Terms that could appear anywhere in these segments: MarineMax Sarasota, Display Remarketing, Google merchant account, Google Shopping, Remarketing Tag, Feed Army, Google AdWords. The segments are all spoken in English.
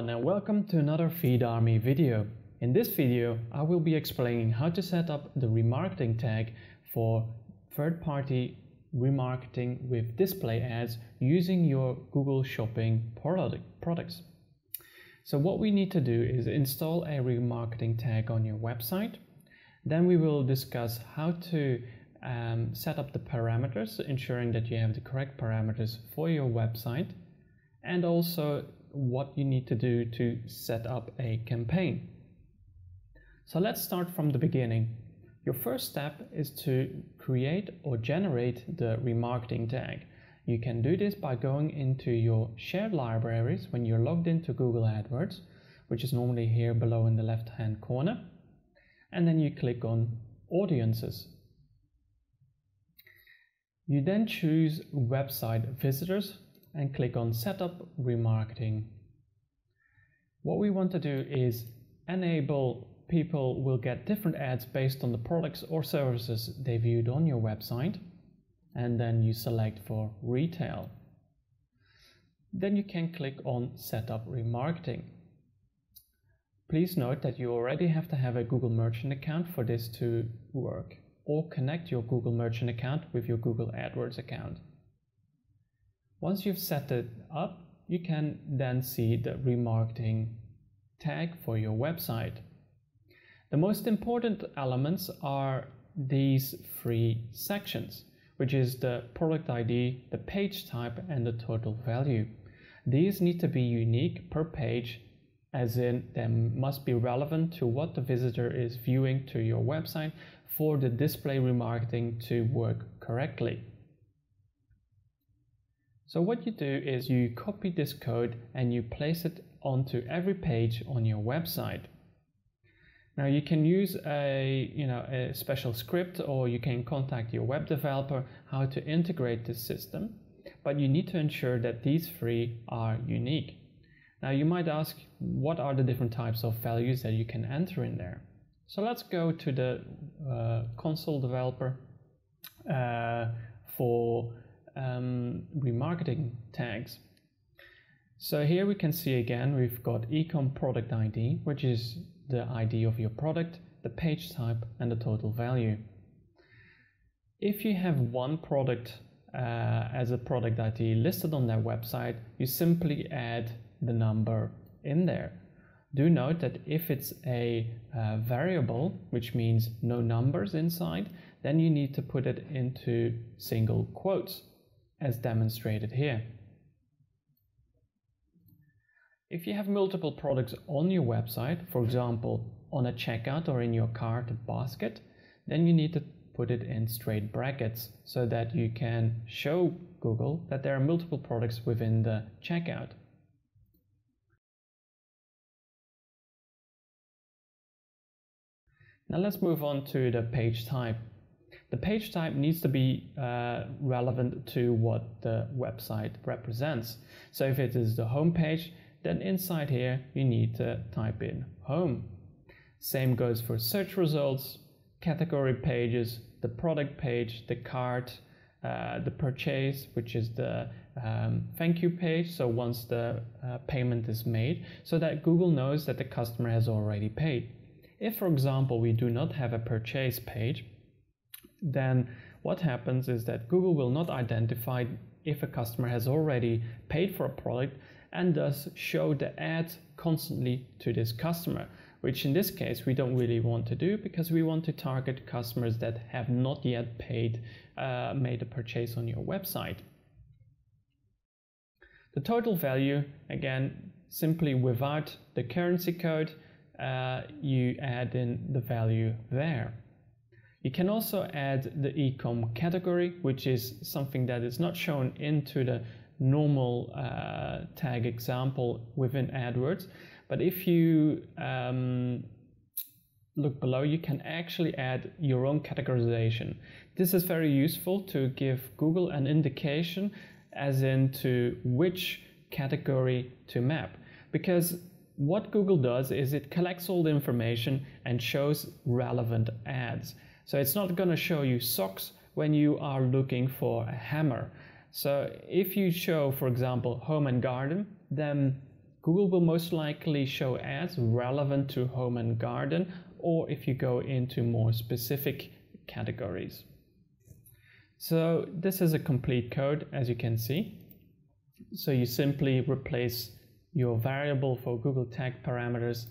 everyone and welcome to another Feed Army video. In this video I will be explaining how to set up the remarketing tag for third-party remarketing with display ads using your Google Shopping products. So what we need to do is install a remarketing tag on your website. Then we will discuss how to set up the parameters, ensuring that you have the correct parameters for your website, and also what you need to do to set up a campaign. So let's start from the beginning. Your first step is to create or generate the remarketing tag. You can do this by going into your shared libraries when you're logged into Google AdWords, which is normally here below in the left-hand corner, and then you click on Audiences. You then choose Website Visitors and click on Set Up Remarketing. What we want to do is enable people will get different ads based on the products or services they viewed on your website, and then you select for Retail. Then you can click on Set Up Remarketing. Please note that you already have to have a Google merchant account for this to work, or connect your Google merchant account with your Google AdWords account. Once you've set it up, you can then see the remarketing tag for your website. The most important elements are these three sections, which is the product ID, the page type, and the total value. These need to be unique per page, as in they must be relevant to what the visitor is viewing to your website for the display remarketing to work correctly. So what you do is you copy this code and you place it onto every page on your website. Now you can use a special script, or you can contact your web developer how to integrate this system, but you need to ensure that these three are unique. Now you might ask, what are the different types of values that you can enter in there? So let's go to the console developer for remarketing tags. So here we can see again, we've got e-com product ID, which is the ID of your product, the page type, and the total value. If you have one product as a product ID listed on their website, you simply add the number in there. Do note that if it's a variable, which means no numbers inside, then you need to put it into single quotes, as demonstrated here. If you have multiple products on your website, for example, on a checkout or in your cart basket, then you need to put it in straight brackets so that you can show Google that there are multiple products within the checkout. Now let's move on to the page type. The page type needs to be relevant to what the website represents. So if it is the home page, then inside here you need to type in home. Same goes for search results, category pages, the product page, the cart, the purchase, which is the thank you page, so once the payment is made, so that Google knows that the customer has already paid. If, for example, we do not have a purchase page, then what happens is that Google will not identify if a customer has already paid for a product, and thus show the ad constantly to this customer, which in this case we don't really want to do, because we want to target customers that have not yet paid, made a purchase on your website. The total value, again, simply without the currency code, you add in the value there. You can also add the e-com category, which is something that is not shown into the normal tag example within AdWords, but if you look below, you can actually add your own categorization. This is very useful to give Google an indication as in to which category to map, because what Google does is it collects all the information and shows relevant ads. So it's not going to show you socks when you are looking for a hammer. So if you show, for example, home and garden, then Google will most likely show ads relevant to home and garden, or if you go into more specific categories. So this is a complete code, as you can see. So you simply replace your variable for Google tag parameters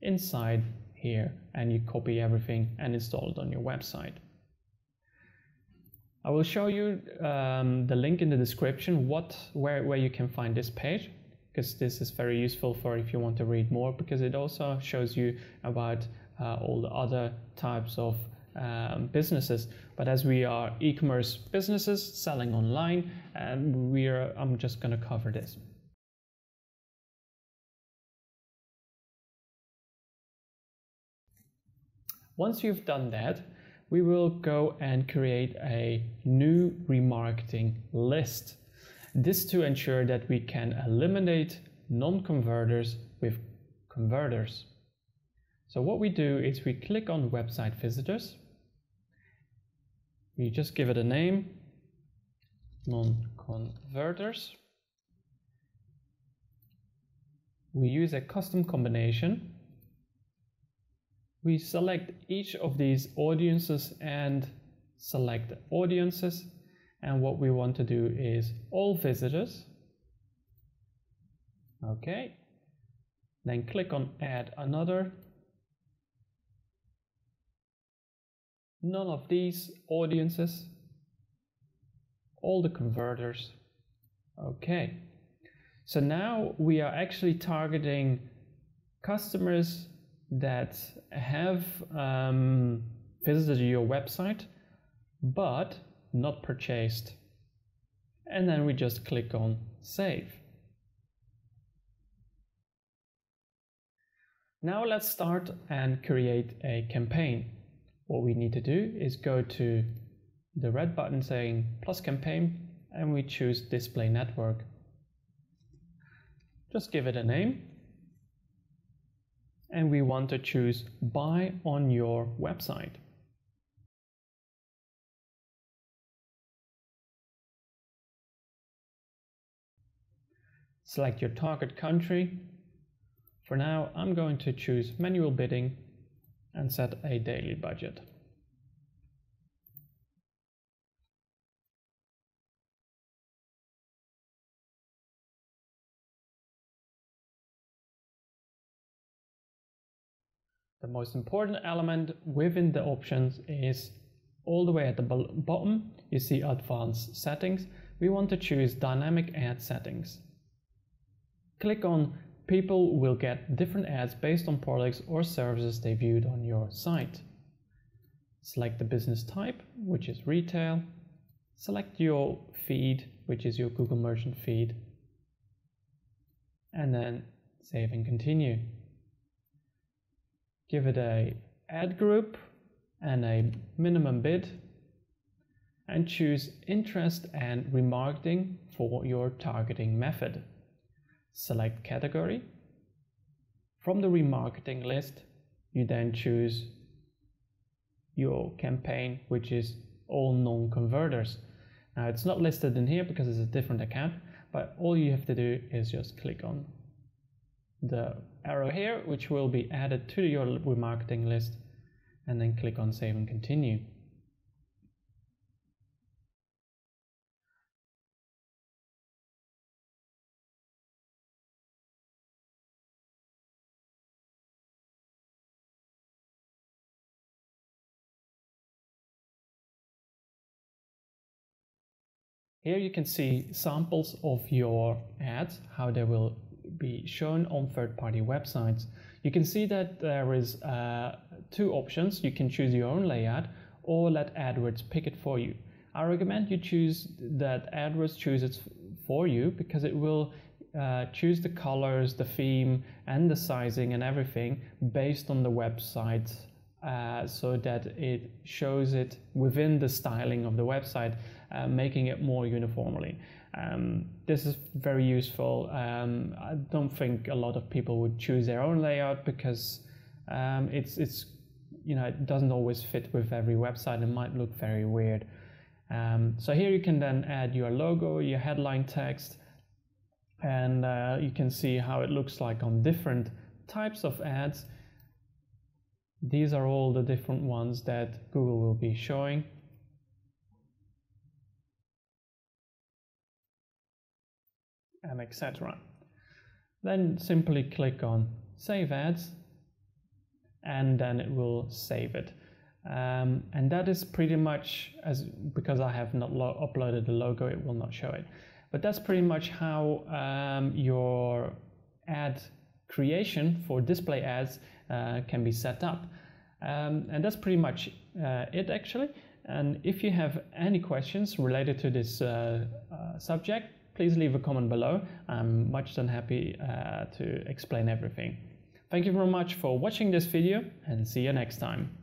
inside here, and you copy everything and install it on your website. I will show you the link in the description where you can find this page, because this is very useful for if you want to read more, because it also shows you about all the other types of businesses. But as we are e-commerce businesses selling online, I'm just going to cover this. Once you've done that, we will go and create a new remarketing list. This to ensure that we can eliminate non-converters with converters. So what we do is we click on website visitors. We just give it a name, non-converters. We use a custom combination. We select each of these audiences and select audiences, and what we want to do is all visitors. Okay, then click on add another. None of these audiences, all the converters. Okay, so now we are actually targeting customers that have visited your website but not purchased, and then we just click on save. Now let's start and create a campaign. What we need to do is go to the red button saying plus campaign, and we choose display network. Just give it a name. And we want to choose buy on your website. Select your target country. For now, I'm going to choose manual bidding and set a daily budget. The most important element within the options is all the way at the bottom, you see advanced settings. We want to choose dynamic ad settings. Click on people will get different ads based on products or services they viewed on your site. Select the business type, which is retail. Select your feed, which is your Google merchant feed. And then save and continue. Give it a ad group and a minimum bid, and choose interest and remarketing for your targeting method. Select category. From the remarketing list, you then choose your campaign, which is all non-converters. Now it's not listed in here because it's a different account, but all you have to do is just click on the arrow here, which will be added to your remarketing list, and then click on save and continue. Here you can see samples of your ads, how they will be shown on third-party websites. You can see that there is two options. You can choose your own layout or let AdWords pick it for you. I recommend you choose that AdWords choose it for you, because it will choose the colors, the theme and the sizing and everything based on the website, so that it shows it within the styling of the website, making it more uniformly. This is very useful. I don't think a lot of people would choose their own layout, because it's you know, it doesn't always fit with every website. It might look very weird. So here you can then add your logo, your headline text, and you can see how it looks like on different types of ads. These are all the different ones that Google will be showing. And etc. Then simply click on Save Ads, and then it will save it. And that is pretty much, as because I have not uploaded the logo, it will not show it. But that's pretty much how your ad creation for display ads can be set up. And that's pretty much it actually. And if you have any questions related to this subject, please leave a comment below. I'm much than happy to explain everything. Thank you very much for watching this video, and see you next time.